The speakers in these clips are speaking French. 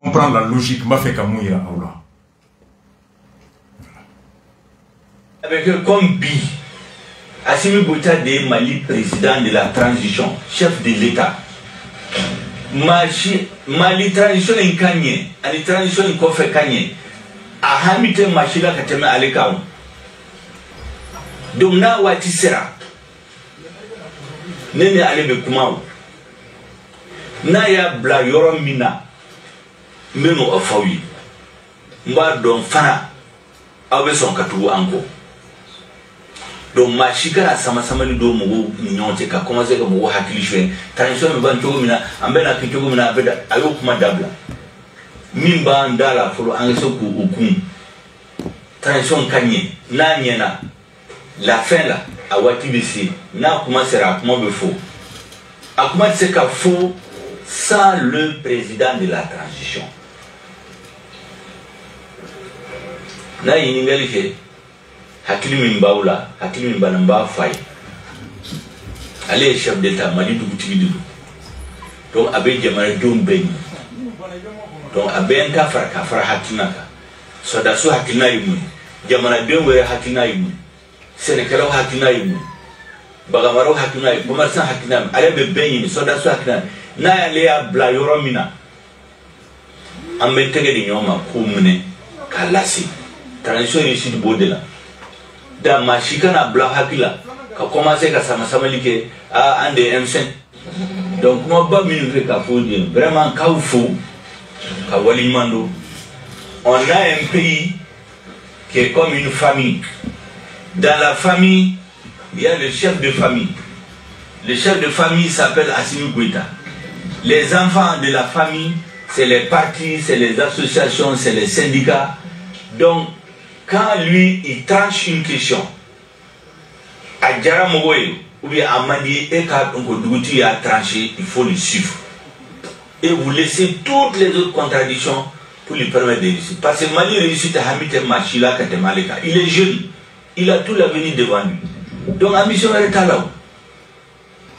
comprendre la logique, m'a fait comme il a Allah. Avec eux comme bi, Assimi Goïta de Mali, président de la transition, chef de l'État. Mali transition est gagné, la transition est confiée gagné. A Hamite Machila Kateme Alekao. Donc na wati sera. Nene alebe kumao. Na ya bla yoromina. Meno afawi. Mba don fana. Awe son katuwa anko. Donc machika sama sama ni do mugo nyonte ka commencer ka mugo hakilishen. Transition mba ntogo mina ambela kitogo mina abeda ayokuma dabla. Mimba ndala folo angesoku ukun. Transition kanye na nyena. La fin là, à Watibisi, n'a commencé à comment il faut. À comment c'est qu'à faux sans le président de la transition. N'a y n'y a pas Hakimi Mbaoula, Hakimi Mbanamba Faye. Allez, chef d'État, Mali Dougouti. Donc, Abed Djamare Dombeni. Donc, Abed Kafra Kafra Hakinaka. Sodasu Hakinaïmoun. Djamare Dombere Hakinaïmoun. Sénégalais hakinaïm, Bagamaro hakinaïm, Bomarsan hakinaïm, Alebe Beyin, Sodasu hakinaïm, Naya Blayoromina. En mettant des noms pour mener Kalasi, transition ici du Bodela. Dans ma chicana Blahakila, qui a commencé à s'amassamalike à un des M5. Donc, moi, pas minuter qu'à fournir, vraiment qu'à fou, qu'à Walimando. On a un pays qui est comme une famille. Dans la famille, il y a le chef de famille. Le chef de famille s'appelle Assimi Goïta. Les enfants de la famille, c'est les partis, c'est les associations, c'est les syndicats. Donc, quand lui, il tranche une question, à Djaramogoye, ou bien à Mandi, et quand Nkodouti a tranché, il faut le suivre. Et vous laissez toutes les autres contradictions pour lui permettre de réussir. Parce que Mali réussit à Hamite Machila Katemaleka. Il est jeune. Il a tout l'avenir devant lui. Donc, la mission est là.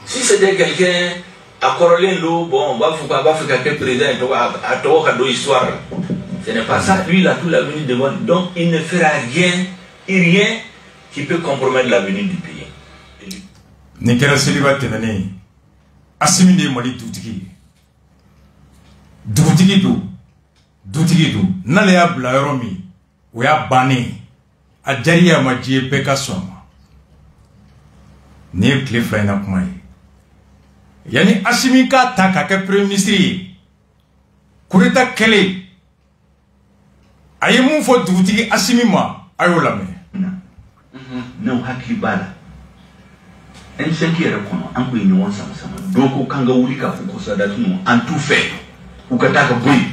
Si c'était quelqu'un à Corolendo, bon, on va faire quelqu'un président à Tokado histoire. Ce n'est pas ça. Lui, il a tout l'avenir devant lui. Donc, il ne fera rien, rien qui peut compromettre l'avenir du pays. Nicolas Sylvestre Vaney, assimilé Mali Doutiki. Doutiki d'où Doutiki d'où N'allez pas la Romi, ou à Bani. Adjariya majiye peka soma. Nye klifla ina kumayi. Yani asimika taka ke premier ministri. Kureta kele. Aye mufo duvutiki asimima. Ayolame. Nau haki bala. Nsenki ya rekono. Anku yinu wansa masama. Doko kanga ulika fukosa datumu. Antufe. Ukataka bui.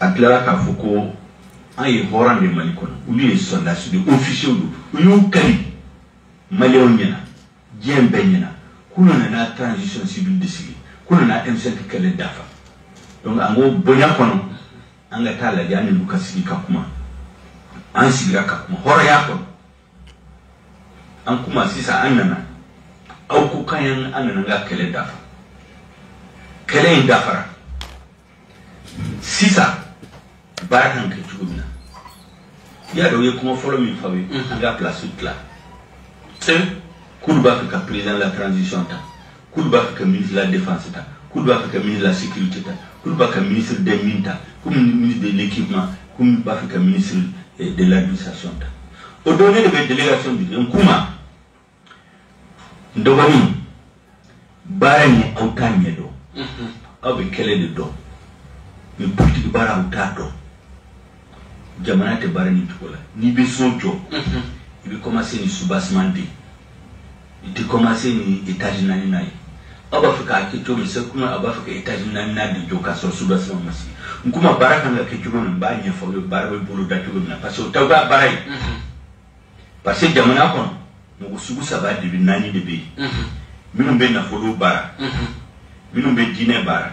Aklara kafuko. Aïe, Horan de Malikon, ou lui est sondage de officiel, ou lui Kali, Maléoniana, Djembenyana, qu'on a la transition civile de Syrie, qu'on a M5 Kale Dafa. Donc, en gros, Bonyakono, en la tala de Anne Lukasili Kakuma, en Sigra Kakuma, Horayakon, en Kuma Sisa Anana, au Koukayan Ananga Kale Dafa. Kale Dafa. Sisa, Barakan Ketchoumina. Il y a des gens qui ont fait le famille, qui ont placé tout là. Koulba qui a président de la transition, Koulba qui a ministre de la défense, Koulba qui a ministre de la sécurité, Koulba qui a ministre des mines, ministre de l'équipement, Koulba qui a ministre de l'administration. Au donné de la délégation du Kouma, Ndobani, Barani Aoutanyedo, avec quel est le don? Mais pour qu'il barre Aoutado. Jamana te barre ni tout là. Ni besoin. Il veut commencer ni soubassement. Il te commencer ni étage naninaï. Abafika kito mais c'est comment abafika étage naninaï de joka sur soubassement massi. On commence barre quand la kito même barre ni faut le barre pour le dato même parce que t'as pas barre. Parce que jamana on nous subit ça va devenir nani de pays. Minum ben na follow barre. Minum ben dîner barre.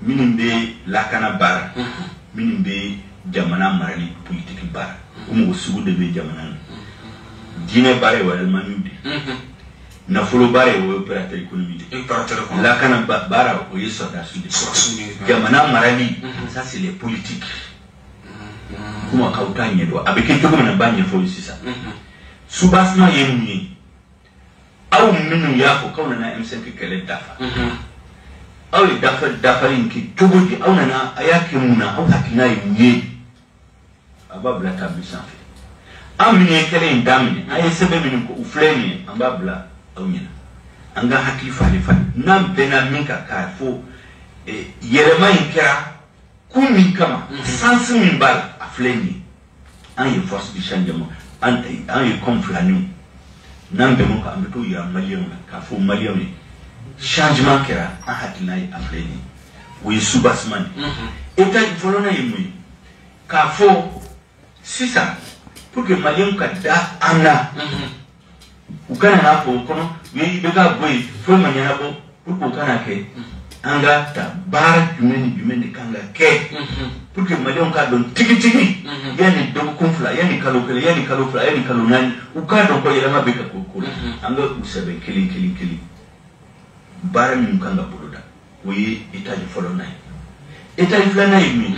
Minimbe lakana bara, minimbe jamana marali politiki bara. Umu usugu debe jamana. Dine bara wale manude. nafolo bare o operateur économique la kana bara o yeso dasu jamana marali ça c'est les politiques kuma kautanye do abike kuma na banye fo sisa subasma yemni au minu yako kauna na M5 kele dafa au dafa dafarinki tubuji au na ayake muna au hakinai mye ababla kabisa amine kele ndamine ayesebe minko ufleni ambabla anga hakli falifani nam benaminka kafo yerema inkera kumi kama sans mimbal afleni ay force du changement anti ay konflanu nam bemoka amto ya malion kafo malion changement kera ahatlai afleni we subasman eta volona yimi kafo sisa pour que malion kada ana ukana ko kono we bega boy fo manyana bo pour ukana ke anga ta bar jumeni kanga ke pour que malion ka don tiki tiki yani do konfla yani kalokele yani kalofla yani kalonani ukado ko yelama beka kokula anga usabe kili bar mi kanga boloda we itaji folona itaji flana yimi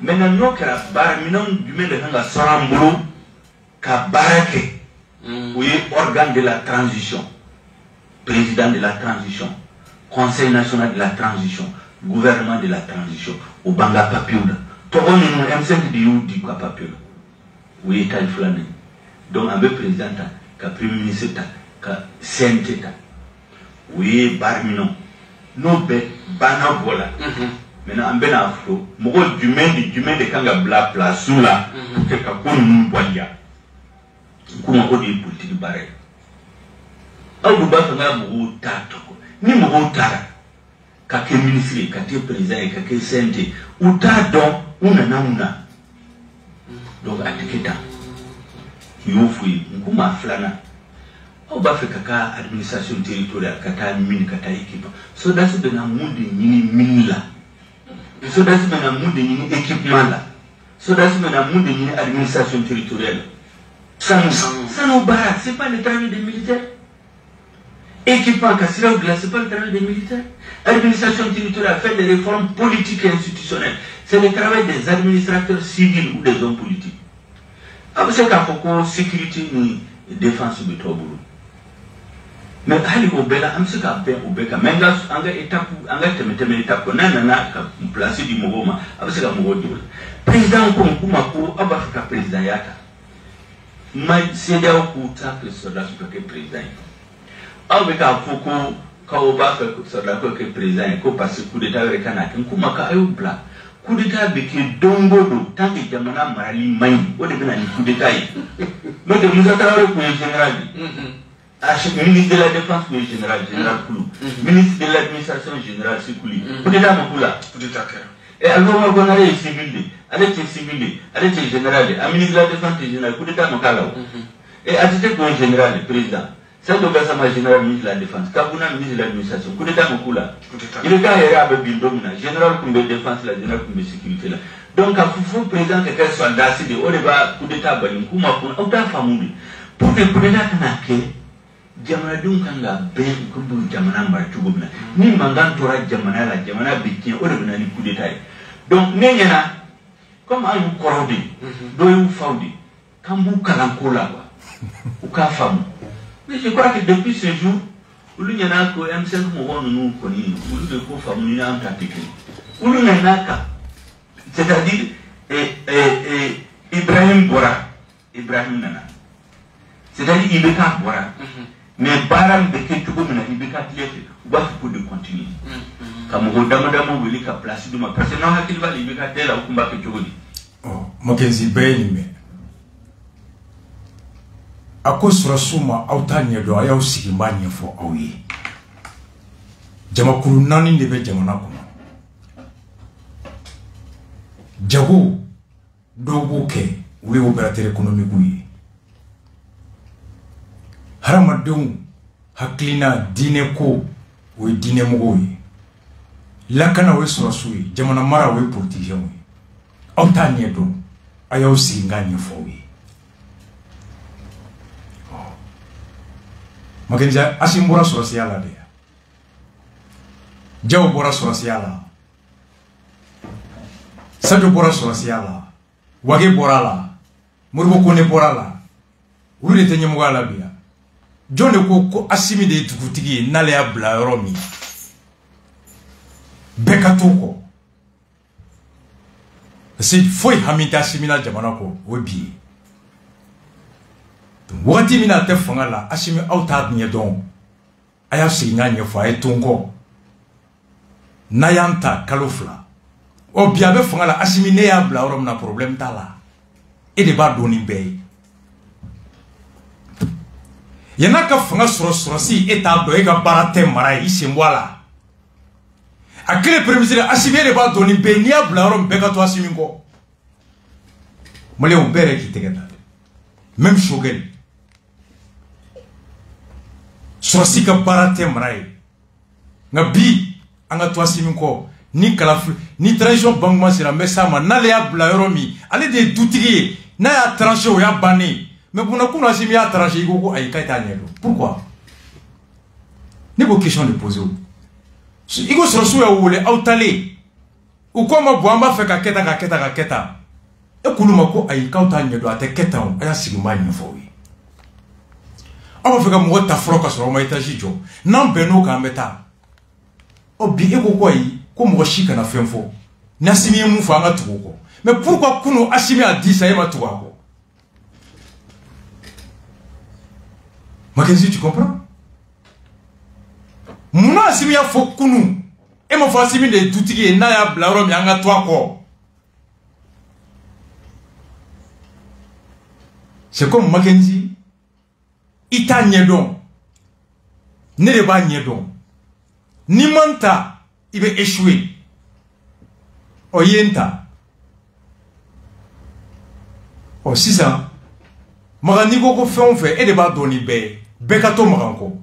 mena nokra bar minon jumeni kanga sarambulo ka barake. Oui, organe de la transition, président de la transition, conseil national de la transition, gouvernement de la transition, au Banga Papioula. Tout le monde est M5 Papioula. Oui, il flané. Donc, avec le président, le premier ministre, le CNT, oui, Barminon, nous, Banabola. Maintenant, on est en Afro, je suis de Kanga Bla Plasoula, pour que nous voyions. Comment on dit politique barré? Au bout de la ni moutard, car que ministre, car que président, car que santé, ou tardons, on a nauna. Donc à quel temps? Il faut fouiller. Comment flâner? Au bas fait caca administration territoriale, caca mine, caca équipe. Soda se donne un monde de mine là. Soda se donne un monde de équipement là. Soda se donne un monde de administration territoriale. Ça nous barre, ce n'est pas le travail des militaires. Équipement, Kassira ou Glace, ce n'est pas le travail des militaires. Administration territoriale, faire des réformes politiques et institutionnelles. C'est le travail des administrateurs civils ou des hommes politiques. Après, c'est qu'à Foko, sécurité ni défense de trois boulots. Mais allez au Bela, on se capte au Beka. Même là, on a étape, on a placé du mouvement. Après, c'est qu'à Mourodoul. Président Konkoumako, Abafka président Yata. Mais c'est là où que le soldat soit présent. Avec un faucon, quand on va faire que le soldat soit présent, qu'on passe le coup d'état avec un acte, qu'on m'a carré au plat. Coup d'état avec le dongo, tant que Jamana Marali Maï, on est venu à coup d'état. Mais nous avons travaillé pour le général. Ministre de la Défense, pour le général, général Koulou. Ministre de l'Administration, général Sikouli. Coup d'état, mon Koula. Coup d'état, et alors, on a les civils, avec les civils, avec les générales, à ministre de la Défense et général, coup d'état, mon calao. Et à titre pour un général, président, ça doit être ma général, ministre de la Défense, Kabouna, ministre de l'administration, coup d'état, mon coula. Il est carré avec Bildomina, général, comme de défense, la général, comme de sécurité. Donc, à Foufou, président, quelqu'un soit d'assez, on va, coup d'état, Balinkouma, on t'a famoubi. Pour le président, on a Jamana Dunkanga, Ben Kubu, Jamana Martoubna, ni Mangantora Jamana, la Jamana Bikin, on a un coup d'état. Donc, comme un corrodé, deux fondés, quand vous calancola, ou qu'un femme. Mais je crois que depuis ce jour, où l'on a que M5 nous connaît, où l'on a que famille en pratique, où l'on a que, c'est-à-dire, Ibrahim Bora, Ibrahim Nana, c'est-à-dire Ibeka Bora, mais Baram Beke Tugomena, Ibeka Tiet, ou à ce de continuer. Mackenzie Bailey, à cause Rasuma, Outania do Ayao Sigimania for Aoui. Jamakuru Nani de Bejamanakuma. Jago, Doboke, oui, opérateur économique, oui. Haramadou, Haklina, Dineko, oui, Dinemoui. La canawe sur soi, Jamana Mara oui pour tiger. Antania do, aïe aussi gagne for oui. Mackenzie asimbora sorciala dia. Jao bora sorciala. Sadio bora sorciala. Wage borala. Murbo kone borala. Uri tenye mugala bia. Jone ko asimi de tukutigi nale abla romi. Bekatoko. C'est foi hamita simila jamanako webi. Wati mina tefanga la asimi outad nye don. Aya singa nye fa etungo. Nayanta kalofla. O biabe fanga la asimi neabla orom na problem tala. Et de ba doni bay. Yanaka fanga srosrosi etado ega barate marai isimwala. A quel premier ministre assimilé les bâtons ni baignable blarom bégato assimigo. Malé au béré qui t'égale. Même Choguel. Soisi que baratem raï. N'a bi angato assimigo ni calaflu ni trahison bangman sera mais ça man n'allez blaromi allez des doutiers n'a tranché ou y'a banni mais pour n'accourir assimilé à tranché gogo aïkaï tanielo. Pourquoi? N'est pas question de poser. Il faut se ressourcer à Outale. Ou comme un bois m'a fait kaketa. Et Koulumako a eu qu'autant de la tête à la sigmanie. On va faire un mot à Froca sur ma étagijo. Non, Beno Kameta. Obi Ekokoi, comme Washika na Femfo. N'assimie Moufanga Touko. Mais pourquoi Kouno assimie à 10 à Ema Touako? Mackenzie, tu comprends? Mouna asimi ya fokunu. Et mon fasimi de doutigi et naya blarom yanga toi ko. C'est comme Mackenzie. Ita nye don. Nereba nye don. Ni manta. Ibe échoué. Oyenta. O si ça. Maga niko ko fe on fe. Et deba doni be. Bekato maganko.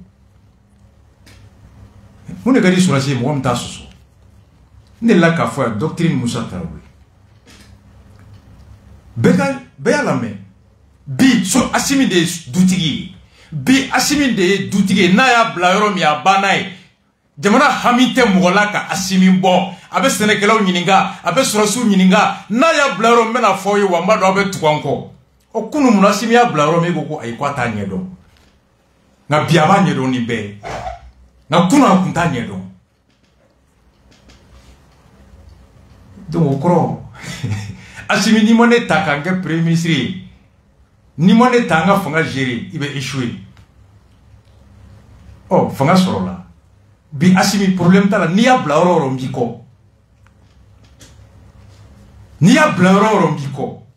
Vous ne gardez sur la cible, vous tassez. Ne la cafouille, doctrine Moussa Traoré. Béa la main. Bi, so assimilé d'outillé. Bi, assimilé d'outillé. Naya blayromia banaï. Demana hamite moulaka, assimilé bon. Abe Sénégalais n'ininga, abe Sorassou n'ininga. Naya blayromia na foye wamado abe tuanko. Okuno mounassimia blayromia goko aïkwata nyedo. Na biaba nyedo ni bé. Na kuna kuntanya don. Donc okro. Asimi ni mone takanga premier ministre. Ni mone tanga fanga gérer, il va échouer. Oh, fanga sorola. Bi asimi problème tala ni abla roro mbiko. Ni abla roro mbiko.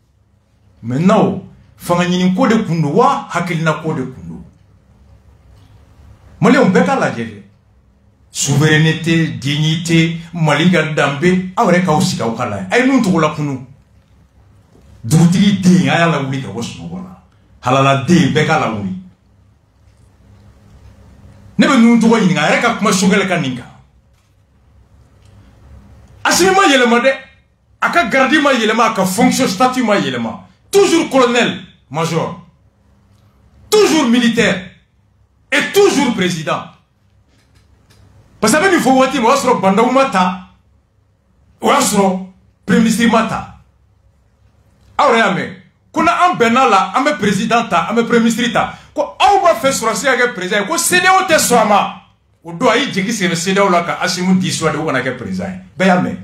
Maintenant, fanga nyini ko de kundo wa hakilina ko de kundo. Malé on beka la gérer. Souveraineté, dignité, maliga dambe, awre kausi kaukala. Ay nous trouve la kunu. Doutri ding aya la wuli kawos nogola. Halala ding beka la wuli. Nebe nous trouve yininga reka kuma Choguel kaninga. Asimi ma yelema de, aka gardi ma yelema, aka fonction statut ma yelema. Toujours colonel, major. Toujours militaire et toujours président. Parce que même il faut voter, on va se rendre mata, on va se rendre premier mata. Alors, quand on Benalla, là, on est président, on est premier ministre, quand on va faire sorcier avec président, quand c'est au te soama, on doit y dire que c'est le CDO là qui a assumé 10 soirs de où on a fait président. Ben mais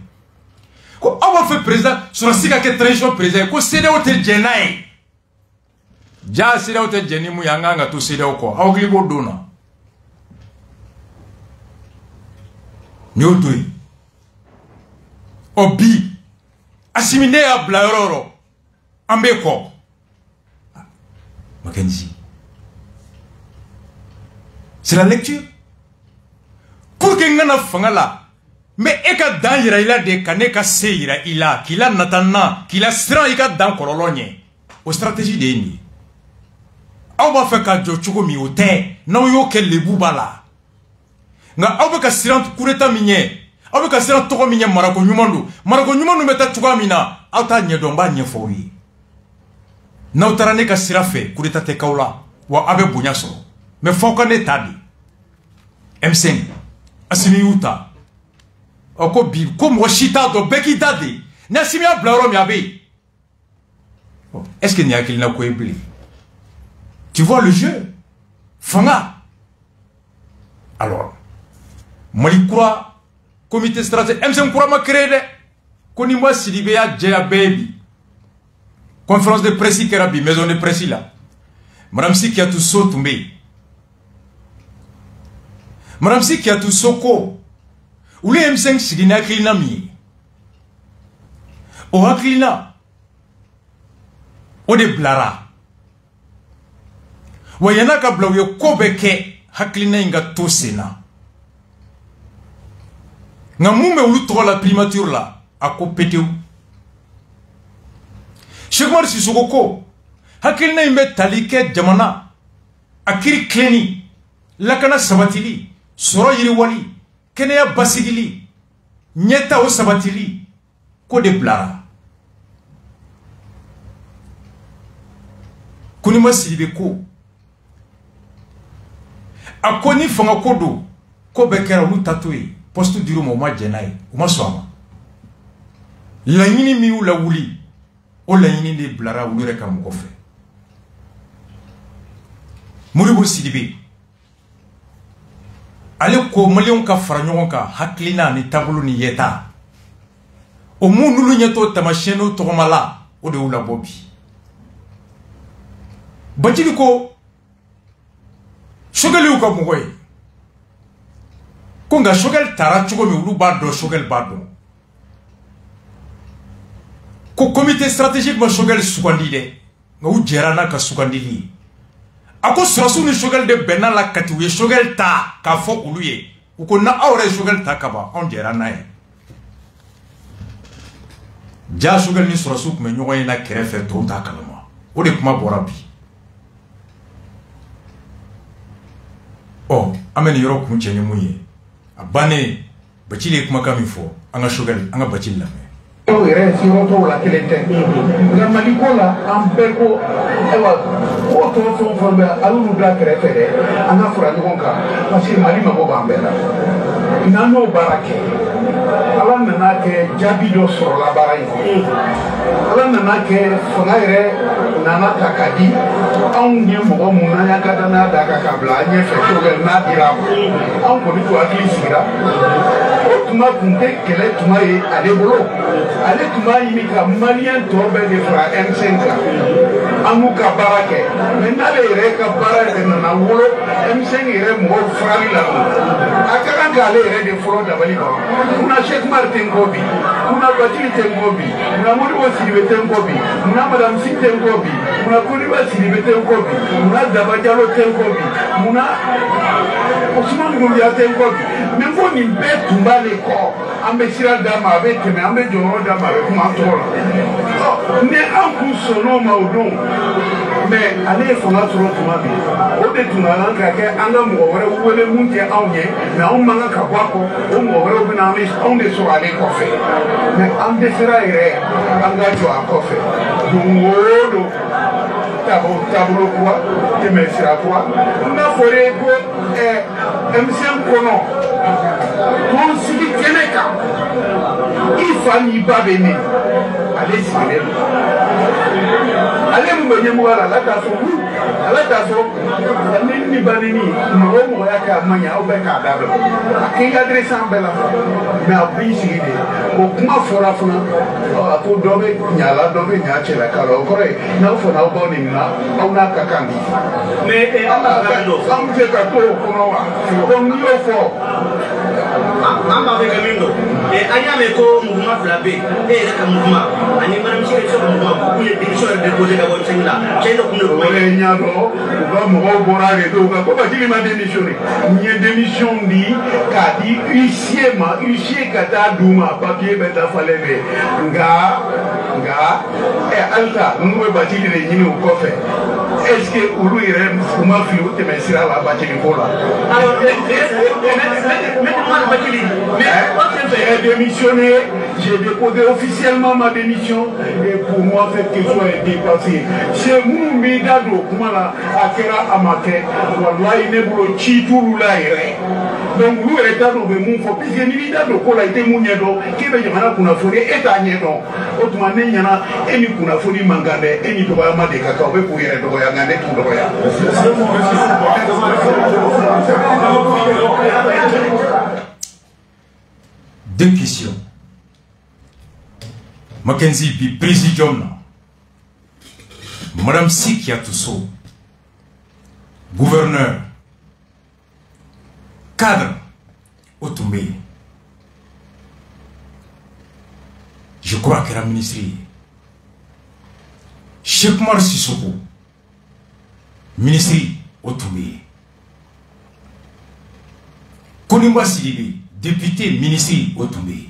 quand on va faire président, sorcier avec trahison président, quand c'est au te génaï, déjà c'est au te génie mouyanga nga tout c'est au quoi, au gribo dona. Nyotui. Obi. Assimilé à Blairoro. Ambeko. Mackenzie. C'est la lecture. Koukengana fangala. Mais eka dan ira ila de kaneka se ira ila. Kila natana. Kila sera ika dan kololonye. O stratégie de ni. On va faire kadjo chouko mi ote. Non yo ke lebubala. Nga abe ka siran kureta minye abe ka siran toko minye marako nyumandu meta tuka mina ata nyedomba nyefowi na utarane ka sirafe kureta tekaula wa abe bunyaso Mais faut qu'on ait tadi. M5, Assimi Goïta. Oko bib, comme Washita do Beki Dadi. N'assimi a blairom yabe. Est-ce qu'il n'y a qu'il n'a qu'au ébli? Tu vois le jeu? Fanga. Alors, moi je crois, comité stratégique, M5 croit m'a créé, Moulibo Silibe a déjà baby. Conférence de presse qui est maison de presse là. Madame Sikia Toussou tombé. Madame Sikia Toussou soko. Ou les M5 signa klina mi. Ou klina. Ou de blara. Ou yana ka blawyo kobeke haklina inga tosena. Nga moume ou l'outre la primature là. A kopete ou. Cheikh Marsy Soko, hakilina imbe talike jamana, akiri kleni, lakana sabatili, soro yiriwali, keneya basigili, nyeta o sabatili, kode blara. Kunima silibeko, akoni fanga kodo, kobekera ou tatoué, postu diru moma jenai, umaswama. La yini mi ou la wuli. Olaini de blara ou l'ureka moukofe. Moulibo Silibe. Aleko malionka franyonka haklina ni tabulu ni yeta. O mounulu nyato tamacheno toromala o de oula bobi. Batiliko. Choguel ou kamouwe. Konga Choguel tarachugo mi oulou bardo Choguel bardo. Ko comité stratégique ma Choguel soukandile nga ou djerana ka soukandili ako srasu ni Choguel de bena la katiwe Choguel ta ka fo uluye ou ko na awre Choguel ta kaba on djerana e ja Choguel ni srasu me nyoye na kerefe to ta kalama o de kuma borabi oh amen yoro ku chenye muye abane bachile kuma kamifo anga Choguel anga bachile lame Si on trouve la clé tête, la manicola en perco, elle va autant se former à l'oubla créée, à la fois de Gonga, parce que Marima Bobambella. Nano Barake, à la nanake, Jabido sur la baraille, à la nanake, Fonaire, Nana Takadi, en Yambo Mouna Katana Dakakabla, Yef, Choguel Nadira, en Politou Aklisira. Tuma kunte kele tuma ye ale bolo ale tuma yimi ka malien tɔ bɛɛ de fara M5 kan an b'u ka baara kɛ mɛ n'ale yɛrɛ ka baara yɛrɛ nana wolo M5 yɛrɛ mɔgɔw farali la a ka kan k'ale yɛrɛ de fɔlɔ dabali ban munna Cheikh Marsy tɛ n kɔ bi munna Bacili tɛ n kɔ bi munna Moulibo Silibe tɛ n kɔ bi munna Madamsi tɛ n kɔ bi munna Moulibo Silibe tɛ n kɔ bi munna Dabajalo tɛ n kɔ bi munna Ousmane Doumbia tɛ n kɔ bi mɛ n ko nin bɛɛ tun b'ale On me sera d'ama avec mais on me donnera d'ama avec ma tour. Mais un coup sonore maudon. Mais allez, faut la tour de ma vie. Au détournement, un homme aurait ou le monde est en guerre, mais on m'a qu'à quoi on m'aurait ouvert un risque, on est sur aller coffrer. Mais on défera et ré, on a dû à coffrer. Donc, tableau quoi, tu me sera quoi. On a fait quoi, M5 Conan. Mon sidi Keneka, il fallait pas venir. Allez, s'il vous plaît. Allez, vous venez voir la tasse. La tasse, vous n'avez pas venu. Nous avons eu un mania au bec à table. À qui adresse en belle affaire. Mais après, il s'y est. Au point fort à fond, à tout domaine, il y a la domaine, il y a chez la calo. Nous faisons un bon imna, on a qu'à candy. Mais on a fait un peu de temps. Mama avec Mindo. Et Ayameko mouvement flabé. Et le mouvement. Animal monsieur le mouvement. Vous les démissions de poser la bonne chaîne là. J'ai donc le mouvement. Il y a donc le mouvement et donc pourquoi tu m'as démissionné? Il y a démission dit qu'a dit huissier ma huissier kata douma papier ben ta fallait mais nga et alta nous est bâti les nini au coffre. Est-ce que Oulu Irem Fouma Filou te messira la bâti les cola? Alors mais moi le bâti les mais est démissionné, j'ai déposé officiellement ma démission et pour moi cette question est dépassée. C'est mon médado, comment la akera amate, voilà il est pour chitou laire. Donc vous êtes dans le monde, faut plus gagner l'idée de quoi la été mouniado, qui veut dire qu'on a fourni et à niédo. Autrement dit, il y en a et nous qu'on a fourni mangane et ni doit ma des cacao pour y aller doit y aller tout doit y aller. Deux questions. Mackenzie, puis président, Madame Sikia Toussou, gouverneur, cadre, Otomé. Je crois que la ministre, Cheikh Marsy Soko, ministre, Otomé. Moulibo Silibe, député ministre Otomé.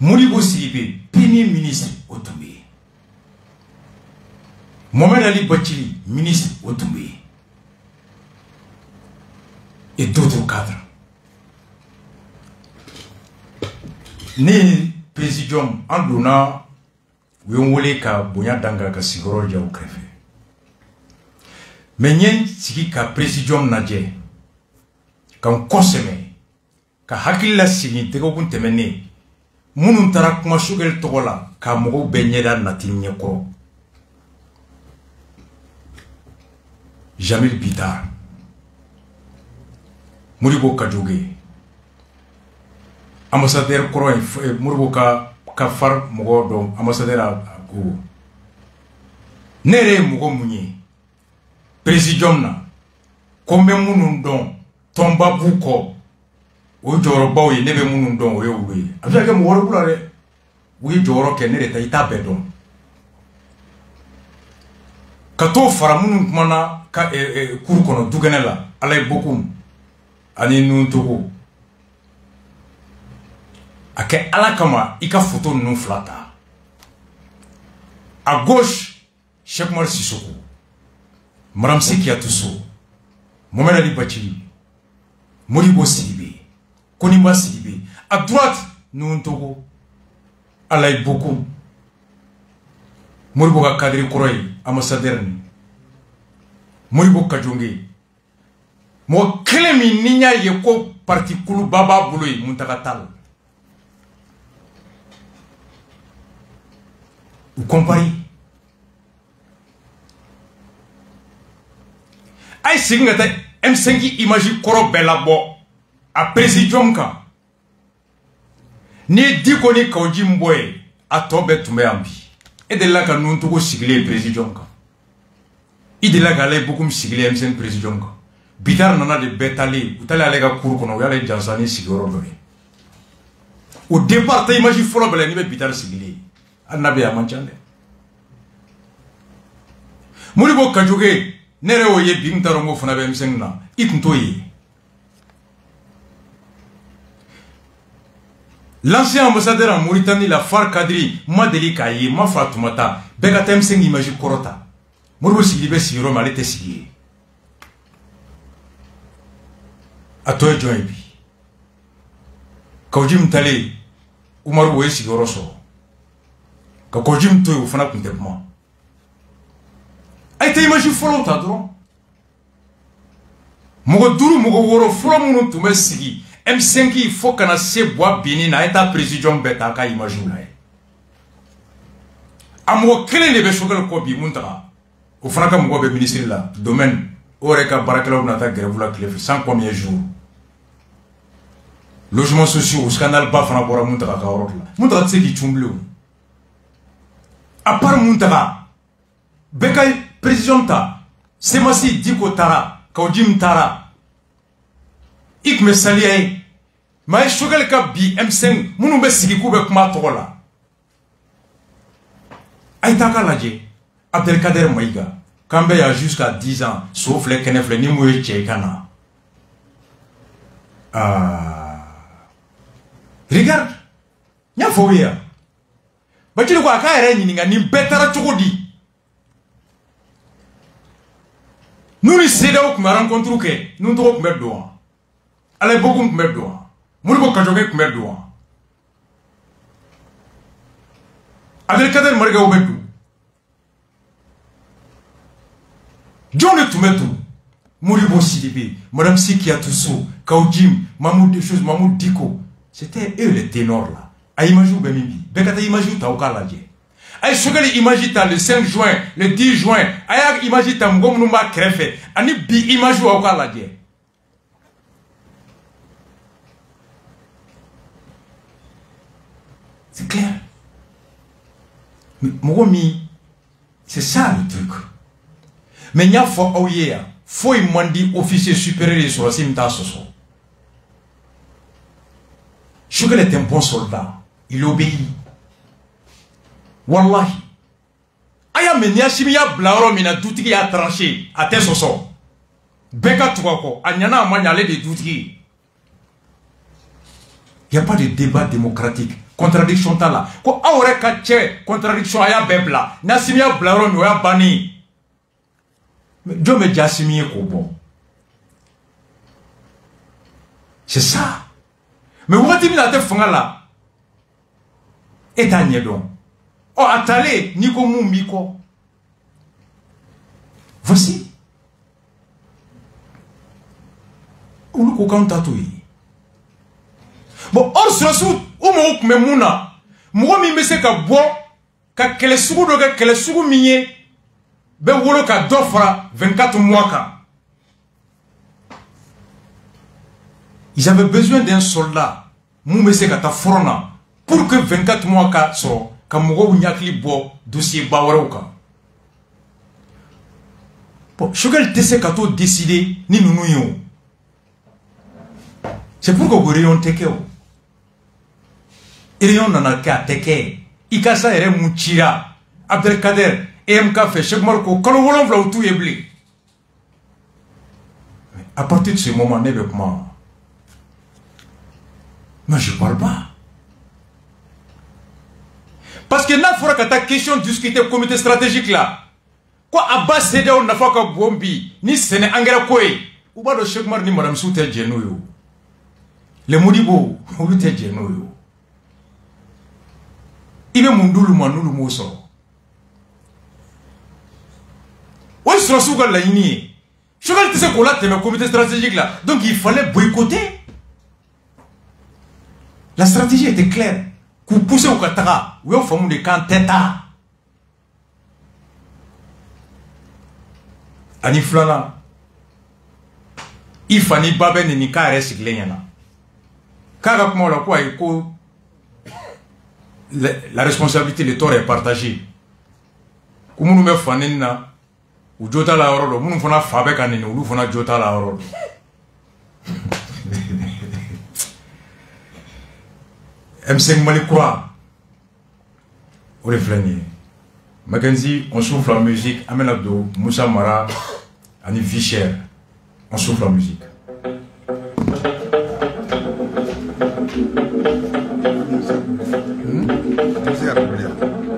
Moulibo Silibe, premier ministre Otomé. Mohamed Ali Bacili, ministre Otomé. Et d'autres cadres. Né président Andouna, Wionwoleka Boyadanga Kasigorja au Créfé. Mais Nien Sikika président Nadje. Quand consommé, quand Hakila signe, Tegokun temene, Moununtara Kuma Choguel Togola, Kamoro Benyeda Natinyeko. Jamil Bitar, Moulibo Kadjoge, ambassadeur Koro, Moulibo Kafar Mogodom, ambassadeur à Go. Nere Mogo Mouni, président, combien Mounundon. Tomba buko, ujoro bawe nebe munundon we uwe. Abja ke muwaro kula re, ujoro ke nere taita bedon. Kato faramunun mana ka kurukono dugenela alai bokum, ani nuntuko. Ake alakama ika foto nun flata. A gauche, Cheikh Marsy Soko, Madame Sikia Toussou, Mohamed Ali Bacili. Moulibo Silibe, Konimba Silibe. À droite, nous sommes Alaï Bokoum. Moulibo Kadri Koroy, ambassaderne. Moulibo Kadjonge. Mo Klemi Nina Yeko Partikulu Baba Bouloy, Muntagatal. Vous comprenez? Aïe, c'est une M5 imagine Koro Belabo à présidionka. Ni dikoni Kaujimboe à Tobet Meambi. Et de là que nous avons siglé présidionka. Et de là que nous avons siglé M5 présidionka. Bitar nana de Betali, ou t'allez à l'égard pour qu'on ait Jansani Sigorobé. Au départ, imagine Forobel et Bitar siglé. Annabe Amanchane. Moulibo Kadjoge. Nere oye bimtarongo funabe msengna ikuntoye. L'ancien ambassadeur en Mauritanie la Far Kadri Madeli Kaye Mafatoumata Begata msengi imagi korota. Moulibo Silibe siro malete siye. Atoye joinbi. Kaujim tale umaru oye sigoroso. Kaujim toye ufana kuntepma. Aïe, imagine Folon Tadron. Mogodourou, Mogoro, Folon, tu me sigi. M5, il faut qu'on a ses bois bénina et ta président Betaka, imagine. Amour, quel est le béchogal Kobi Munta? Au Franca Mogobe ministre là, domaine, Oreka Barakla, Nata Grevula Clef, 100 premiers jours. Logements sociaux, scandale Bafana Bora Munta Kaorla. Munta Tseki Tumblou. À part Munta, Bekaï. Président ta, c'est moi si Diko Tara, Kaudim Tara. Ik me salie, ma Choguel Kabi, M5, Mounoube Sikikoube Kumatola. Aïtaka Ladje, Abdelkader Maïga, Kambe a jusqu'à 10 ans, sauf les Kenefle, ni Mouye Tchekana. Regarde, Nya Fouya. Bah tu le vois, Kaere Ninga, ni Betara Tchokodi. Nous ne savons pas rencontrer, nous ne trouvons pas de droit. Allez, beaucoup de droit. Moulibo Kajoge Kmer Doua. Abdelkader Marga Obetu. John Tumetu. Moulibo Silibe, Madame Sikia Toussou, Kaoudjim, Mahmoud Deschose, Mahmoud Diko. C'était eux les ténors là. A imaginer Bemimi. Bekata imagine Taoukalaje. Ay Choguel imagita le 5 juin, le 10 juin. Ayak imagita Mgomnouma Krefe. Ani bi imagine Taoukalaje. C'est clair. Mais Mouromi, c'est ça le truc. Mais il y a faut il m'en dit officier supérieur sur la cimetière ce soir. Choguel est un bon soldat. Il obéit. Wallahi. Aya menia chimia blaoro mina douti qui a tranché à tes sosos. Beka tuako, anyana amanyale de douti. Il n'y a pas de débat démocratique. Contradiction tala. Ko aure kache contradiction aya bebla. Na chimia blaoro mi oya bani. Dieu me dit Assimi ko bon. C'est ça. Mais vous avez dit la tête là. Et t'as donc. Oh, attendez, Nico Moumiko. Voici. Ou le coquin tatoué. Bon, on se rassoute. Ou mouk me mouna. Moumi me se ka bo. Ka kele sougou doga kele sougou miye. Be wolo ka dofra 24 mois ka. Ils avaient besoin d'un soldat, pour que 24 mois soient, quand Mourou Niakli bo dossier Bawarouka. Bon, Choguel Tessé Kato décidé, ni nous nous. C'est pour que vous réunions Tekeo. Et réunions Nanaka Teke, Ikasa et Mouchira, Abdelkader, EMK fait Cheikh Marco, quand on volant vla tout éblé. À partir de ce moment, n'est-ce pas? Mais je ne parle pas. Parce que n'a pas ta question discutée au comité stratégique là. Quoi à bas cédé on n'a pas qu'à bombi, ni ce n'est engrais quoi. Ou pas de Cheikh Mar ni Madame Souter Genoyo. Les Moulibo, ou t'es Genoyo. Il est mon doulou manou le mousso. Ou il se rassoure la inie. Choguel Tessé Kola t'es le comité stratégique là. Donc il fallait boycotter. La stratégie était claire. Vous poussez au Katara, vous avez formé des camps Teta. Aniflana. Il fallait pas ben ni car est glénana. Car comment la quoi la responsabilité le tort est partagée. Comme nous me fanena ou jota la horreur, nous fonna fabek anene ou nous fonna jota la horreur. M5 Malikwa, on les flânier. Mackenzie, on souffle la musique. Amen Abdo, Moussa Mara, Annie Vichère, on souffle la musique. Hmm?